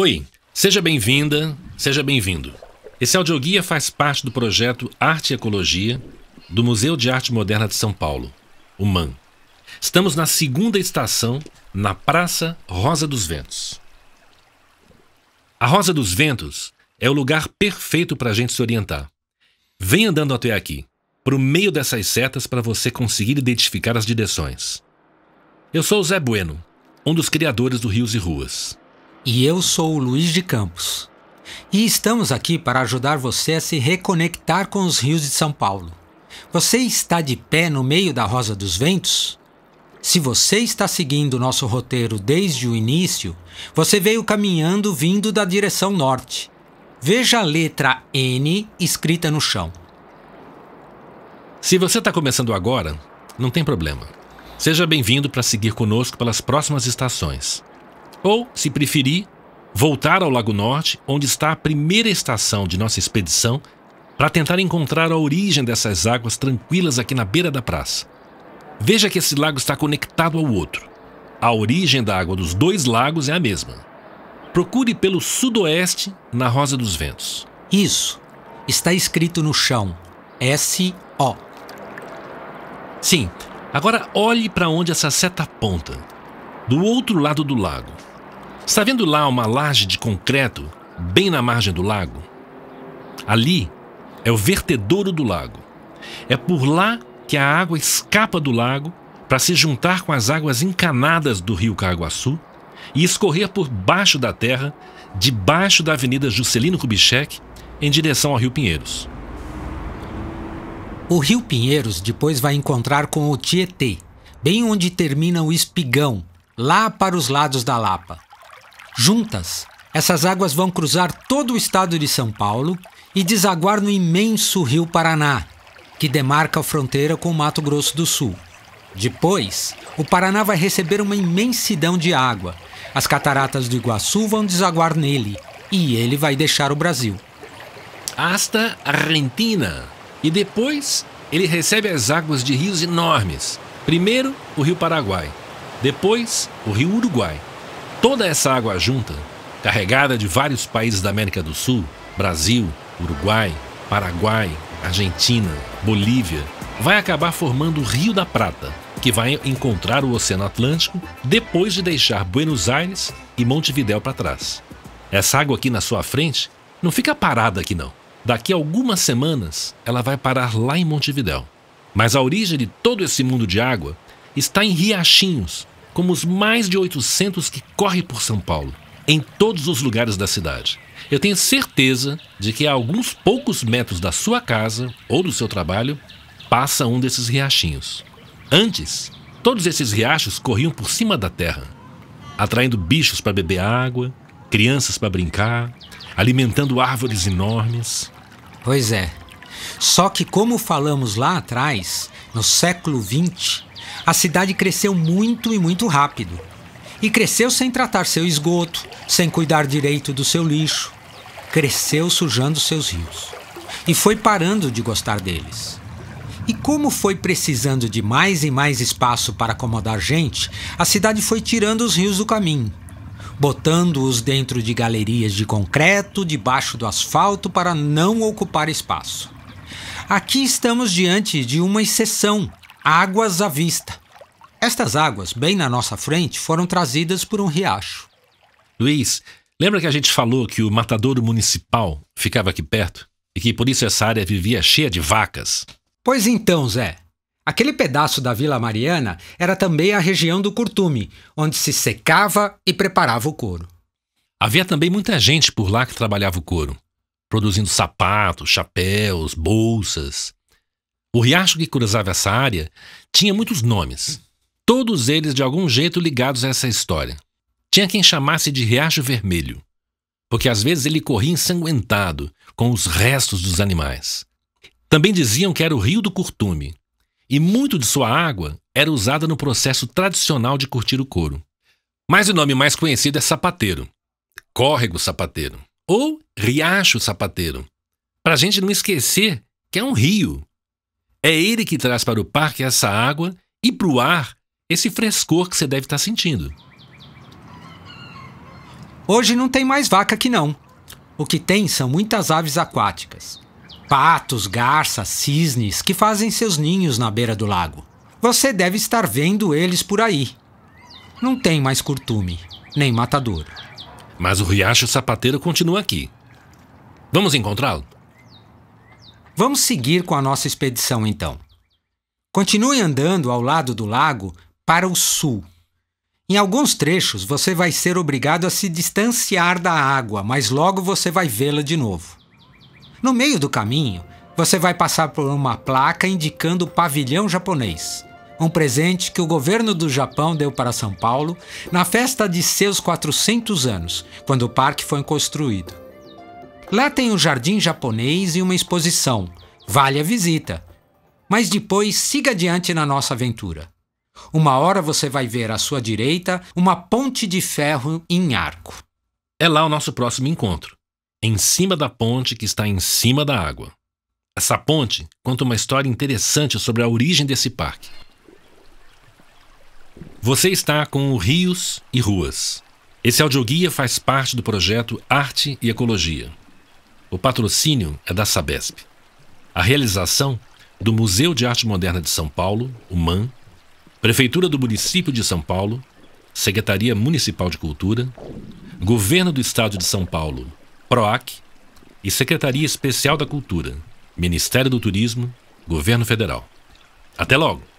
Oi, seja bem-vinda, seja bem-vindo. Esse audioguia faz parte do projeto Arte e Ecologia do Museu de Arte Moderna de São Paulo, o MAM. Estamos na segunda estação, na Praça Rosa dos Ventos. A Rosa dos Ventos é o lugar perfeito para a gente se orientar. Vem andando até aqui, por meio dessas setas para você conseguir identificar as direções. Eu sou o Zé Bueno, um dos criadores do Rios e Ruas. E eu sou o Luiz de Campos. E estamos aqui para ajudar você a se reconectar com os rios de São Paulo. Você está de pé no meio da Rosa dos Ventos? Se você está seguindo o nosso roteiro desde o início, você veio caminhando vindo da direção norte. Veja a letra N escrita no chão. Se você está começando agora, não tem problema. Seja bem-vindo para seguir conosco pelas próximas estações. Ou, se preferir, voltar ao Lago Norte, onde está a primeira estação de nossa expedição, para tentar encontrar a origem dessas águas tranquilas aqui na beira da praça. Veja que esse lago está conectado ao outro. A origem da água dos dois lagos é a mesma. Procure pelo sudoeste na Rosa dos Ventos. Isso. Está escrito no chão. S-O. Sim. Agora olhe para onde essa seta aponta. Do outro lado do lago. Está vendo lá uma laje de concreto, bem na margem do lago? Ali é o vertedouro do lago. É por lá que a água escapa do lago para se juntar com as águas encanadas do rio Caraguaçu e escorrer por baixo da terra, debaixo da avenida Juscelino Kubitschek, em direção ao rio Pinheiros. O rio Pinheiros depois vai encontrar com o Tietê, bem onde termina o espigão, lá para os lados da Lapa. Juntas, essas águas vão cruzar todo o estado de São Paulo e desaguar no imenso rio Paraná, que demarca a fronteira com o Mato Grosso do Sul. Depois, o Paraná vai receber uma imensidão de água. As cataratas do Iguaçu vão desaguar nele e ele vai deixar o Brasil. Hasta a Argentina. E depois, ele recebe as águas de rios enormes. Primeiro, o rio Paraguai. Depois, o rio Uruguai. Toda essa água junta, carregada de vários países da América do Sul, Brasil, Uruguai, Paraguai, Argentina, Bolívia, vai acabar formando o Rio da Prata, que vai encontrar o Oceano Atlântico depois de deixar Buenos Aires e Montevidéu para trás. Essa água aqui na sua frente não fica parada aqui não. Daqui a algumas semanas ela vai parar lá em Montevidéu. Mas a origem de todo esse mundo de água está em riachinhos, como os mais de 800 que correm por São Paulo, em todos os lugares da cidade. Eu tenho certeza de que a alguns poucos metros da sua casa ou do seu trabalho, passa um desses riachinhos. Antes, todos esses riachos corriam por cima da terra, atraindo bichos para beber água, crianças para brincar, alimentando árvores enormes. Pois é. Só que como falamos lá atrás, no século XX, a cidade cresceu muito e muito rápido. E cresceu sem tratar seu esgoto, sem cuidar direito do seu lixo. Cresceu sujando seus rios. E foi parando de gostar deles. E como foi precisando de mais e mais espaço para acomodar gente, a cidade foi tirando os rios do caminho, botando-os dentro de galerias de concreto, debaixo do asfalto, para não ocupar espaço. Aqui estamos diante de uma exceção. Águas à vista. Estas águas, bem na nossa frente, foram trazidas por um riacho. Luiz, lembra que a gente falou que o matadouro municipal ficava aqui perto? E que por isso essa área vivia cheia de vacas? Pois então, Zé. Aquele pedaço da Vila Mariana era também a região do curtume, onde se secava e preparava o couro. Havia também muita gente por lá que trabalhava o couro, produzindo sapatos, chapéus, bolsas. O riacho que cruzava essa área tinha muitos nomes, todos eles de algum jeito ligados a essa história. Tinha quem chamasse de Riacho Vermelho, porque às vezes ele corria ensanguentado com os restos dos animais. Também diziam que era o Rio do Curtume, e muito de sua água era usada no processo tradicional de curtir o couro. Mas o nome mais conhecido é Sapateiro, Córrego Sapateiro, ou Riacho Sapateiro, para a gente não esquecer que é um rio. É ele que traz para o parque essa água e para o ar esse frescor que você deve estar sentindo. Hoje não tem mais vaca aqui não. O que tem são muitas aves aquáticas. Patos, garças, cisnes que fazem seus ninhos na beira do lago. Você deve estar vendo eles por aí. Não tem mais curtume, nem matador. Mas o Riacho Sapateiro continua aqui. Vamos encontrá-lo? Vamos seguir com a nossa expedição então. Continue andando ao lado do lago para o sul. Em alguns trechos você vai ser obrigado a se distanciar da água, mas logo você vai vê-la de novo. No meio do caminho, você vai passar por uma placa indicando o pavilhão japonês, um presente que o governo do Japão deu para São Paulo na festa de seus 400 anos, quando o parque foi construído. Lá tem um jardim japonês e uma exposição, vale a visita. Mas depois siga adiante na nossa aventura. Uma hora você vai ver à sua direita uma ponte de ferro em arco. É lá o nosso próximo encontro, em cima da ponte que está em cima da água. Essa ponte conta uma história interessante sobre a origem desse parque. Você está com o Rios e Ruas. Esse audioguia faz parte do projeto Arte e Ecologia. O patrocínio é da Sabesp. A realização do Museu de Arte Moderna de São Paulo, o MAM, Prefeitura do Município de São Paulo, Secretaria Municipal de Cultura, Governo do Estado de São Paulo, PROAC, e Secretaria Especial da Cultura, Ministério do Turismo, Governo Federal. Até logo!